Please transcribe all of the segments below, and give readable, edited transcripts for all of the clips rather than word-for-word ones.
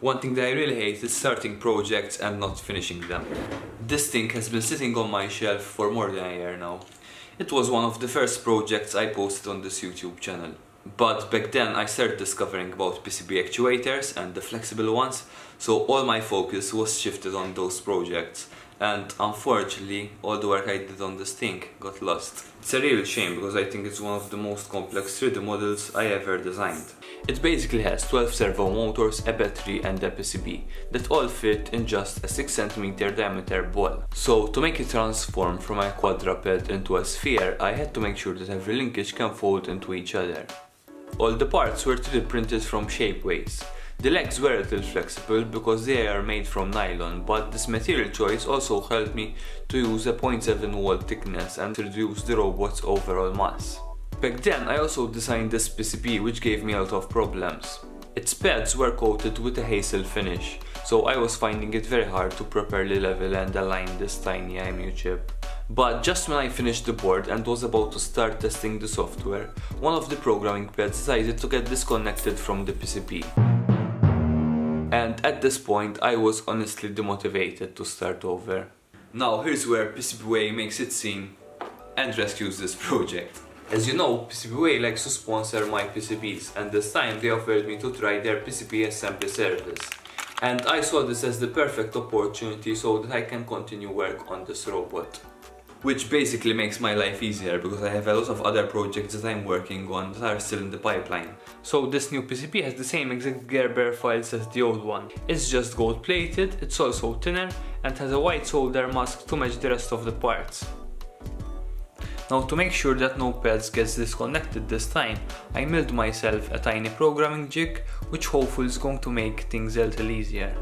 One thing that I really hate is starting projects and not finishing them. This thing has been sitting on my shelf for more than a year now. It was one of the first projects I posted on this YouTube channel. But back then I started discovering about PCB actuators and the flexible ones, so all my focus was shifted on those projects. And unfortunately, all the work I did on this thing got lost. It's a real shame because I think it's one of the most complex 3D models I ever designed. It basically has 12 servo motors, a battery and a PCB that all fit in just a 6cm diameter ball. So to make it transform from a quadruped into a sphere, I had to make sure that every linkage can fold into each other. All the parts were 3D printed from Shapeways. The legs were a little flexible because they are made from nylon, but this material choice also helped me to use a 0.7 wall thickness and reduce the robot's overall mass. Back then I also designed this PCB, which gave me a lot of problems. Its pads were coated with a hazel finish, so I was finding it very hard to properly level and align this tiny IMU chip. But just when I finished the board and was about to start testing the software, one of the programming pads decided to get disconnected from the PCB. And at this point I was honestly demotivated to start over. Now here's where PCBWay makes it seem and rescues this project. As you know, PCBWay likes to sponsor my PCBs, and this time they offered me to try their PCB assembly service. And I saw this as the perfect opportunity so that I can continue work on this robot. Which basically makes my life easier because I have a lot of other projects that I'm working on that are still in the pipeline. So this new PCB has the same exact Gerber files as the old one. It's just gold plated, it's also thinner and has a white solder mask to match the rest of the parts. Now to make sure that no pads gets disconnected this time, I milled myself a tiny programming jig, which hopefully is going to make things a little easier.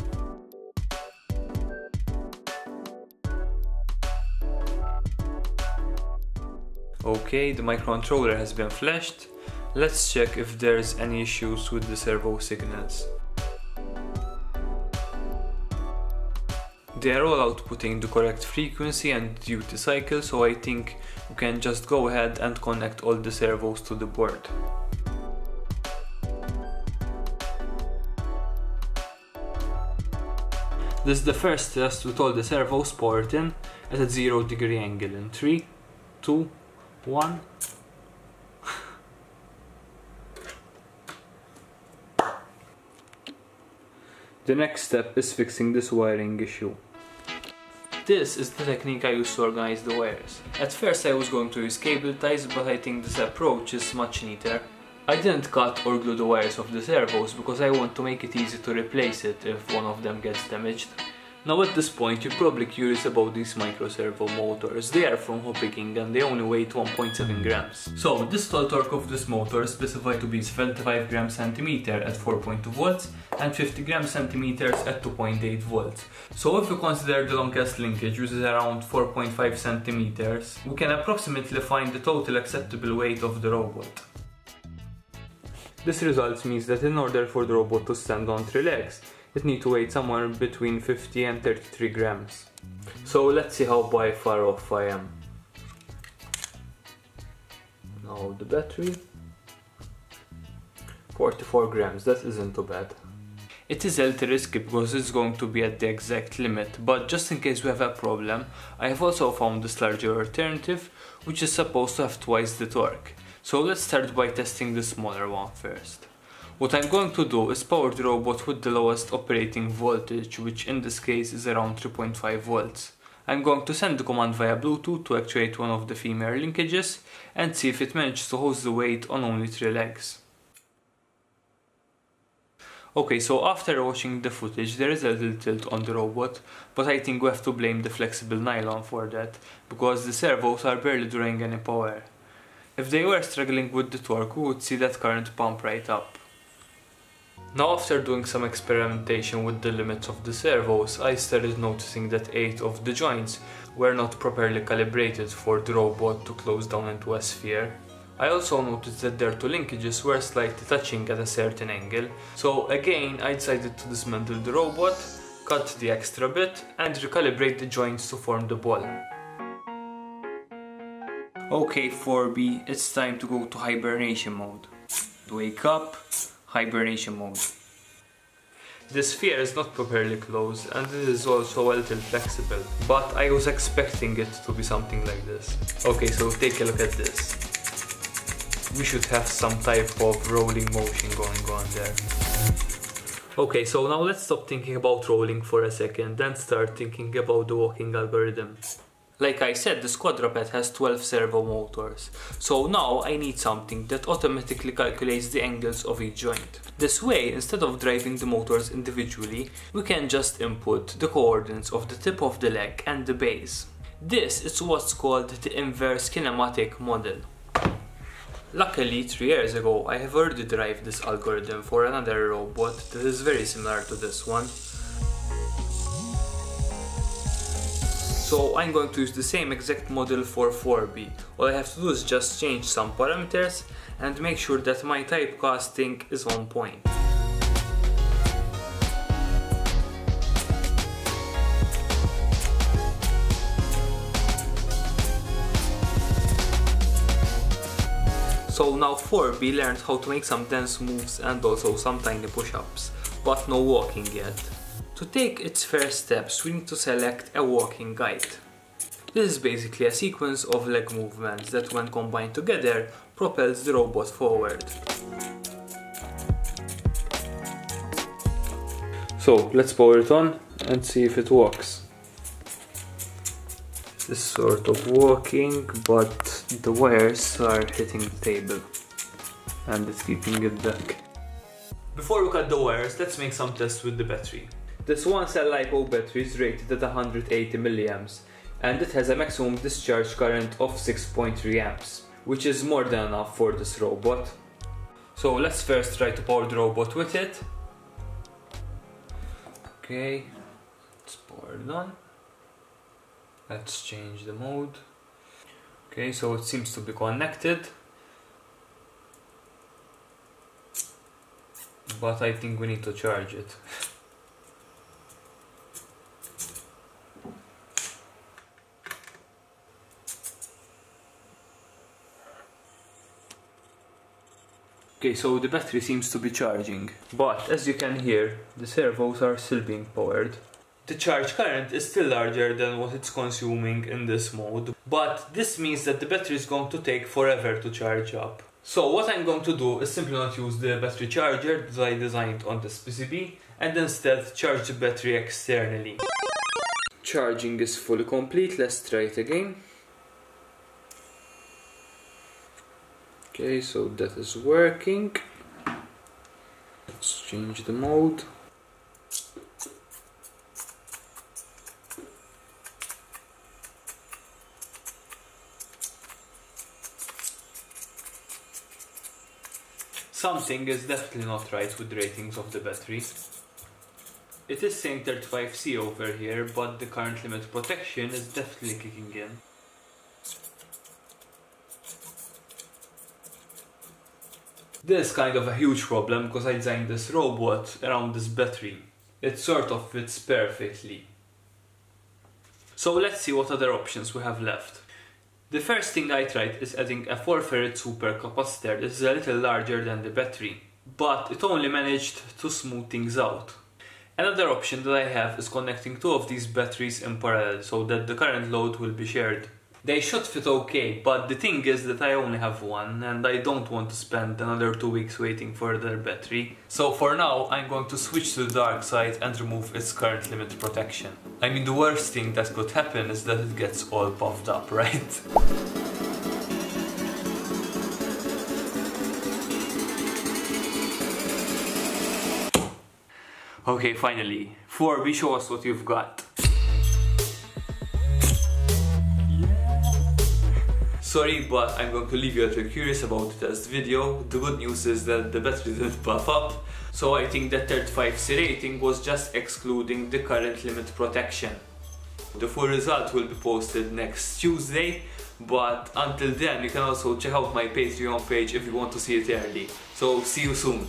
Okay, the microcontroller has been flashed. Let's check if there's any issues with the servo signals. They are all outputting the correct frequency and duty cycle, so I think you can just go ahead and connect all the servos to the board. This is the first test with all the servos powered in at a 0 degree angle in 3, 2, 1. The next step is fixing this wiring issue. This is the technique I used to organize the wires. At first I was going to use cable ties, but I think this approach is much neater. I didn't cut or glue the wires of the servos because I want to make it easy to replace it if one of them gets damaged. Now at this point you're probably curious about these micro servo motors. They are from HobbyKing and they only weigh 1.7 grams. So the stall torque of this motor is specified to be 75 grams centimeter at 4.2 volts and 50 grams centimeters at 2.8 volts. So if we consider the longest linkage, which is around 4.5 centimeters, we can approximately find the total acceptable weight of the robot. This result means that in order for the robot to stand on 3 legs, it needs to weigh somewhere between 50 and 33 grams. So let's see how by far off I am. Now the battery. 44 grams, that isn't too bad. It is a little risky because it's going to be at the exact limit, but just in case we have a problem, I have also found this larger alternative, which is supposed to have twice the torque. So let's start by testing the smaller one first. What I'm going to do is power the robot with the lowest operating voltage, which in this case is around 3.5 volts. I'm going to send the command via Bluetooth to actuate one of the female linkages and see if it manages to host the weight on only 3 legs. Okay, so after watching the footage there is a little tilt on the robot, but I think we have to blame the flexible nylon for that, because the servos are barely drawing any power. If they were struggling with the torque, we would see that current pump right up. Now after doing some experimentation with the limits of the servos, I started noticing that 8 of the joints were not properly calibrated for the robot to close down into a sphere. I also noticed that their 2 linkages were slightly touching at a certain angle, so again I decided to dismantle the robot, cut the extra bit and recalibrate the joints to form the ball. Okay 4B, it's time to go to hibernation mode. Wake up. Hibernation mode. The sphere is not properly closed and it is also a little flexible, but I was expecting it to be something like this. Okay, so take a look at this. We should have some type of rolling motion going on there. Okay, so now let's stop thinking about rolling for a second and start thinking about the walking algorithm. Like I said, the quadruped has 12 servo motors, so now I need something that automatically calculates the angles of each joint. This way, instead of driving the motors individually, we can just input the coordinates of the tip of the leg and the base. This is what's called the inverse kinematic model. Luckily, 3 years ago, I have already derived this algorithm for another robot that is very similar to this one. So I'm going to use the same exact model for 4B. All I have to do is just change some parameters and make sure that my typecasting is on point. So now 4B learned how to make some dance moves and also some tiny push-ups, but no walking yet. To take its first steps, we need to select a walking guide. This is basically a sequence of leg movements that, when combined together, propels the robot forward. So let's power it on and see if it walks. This sort of walking, but the wires are hitting the table and it's keeping it back. Before we cut the wires, let's make some tests with the battery. This one cell LiPo battery is rated at 180 milliamps and it has a maximum discharge current of 6.3 amps, which is more than enough for this robot. So let's first try to power the robot with it. Okay, it's powered on. Let's change the mode. Okay, so it seems to be connected, but I think we need to charge it. Okay, so the battery seems to be charging, but as you can hear, the servos are still being powered. The charge current is still larger than what it's consuming in this mode, but this means that the battery is going to take forever to charge up. So what I'm going to do is simply not use the battery charger that I designed on this PCB and instead charge the battery externally. Charging is fully complete, let's try it again. Okay, so that is working. Let's change the mode. Something is definitely not right with the ratings of the battery. It is saying 35C over here, but the current limit protection is definitely kicking in. This is kind of a huge problem because I designed this robot around this battery. It sort of fits perfectly. So let's see what other options we have left. The first thing I tried is adding a 4-ferrite supercapacitor. This is a little larger than the battery, but it only managed to smooth things out. Another option that I have is connecting two of these batteries in parallel so that the current load will be shared. They should fit okay, but the thing is that I only have one and I don't want to spend another 2 weeks waiting for their battery. So for now, I'm going to switch to the dark side and remove its current limit protection. I mean, the worst thing that could happen is that it gets all puffed up, right? Okay, finally. 4B, show us what you've got. Sorry, but I'm going to leave you if you're curious about the test video. The good news is that the battery didn't puff up, so I think that 35C rating was just excluding the current limit protection. The full result will be posted next Tuesday, but until then you can also check out my Patreon page if you want to see it early. So see you soon.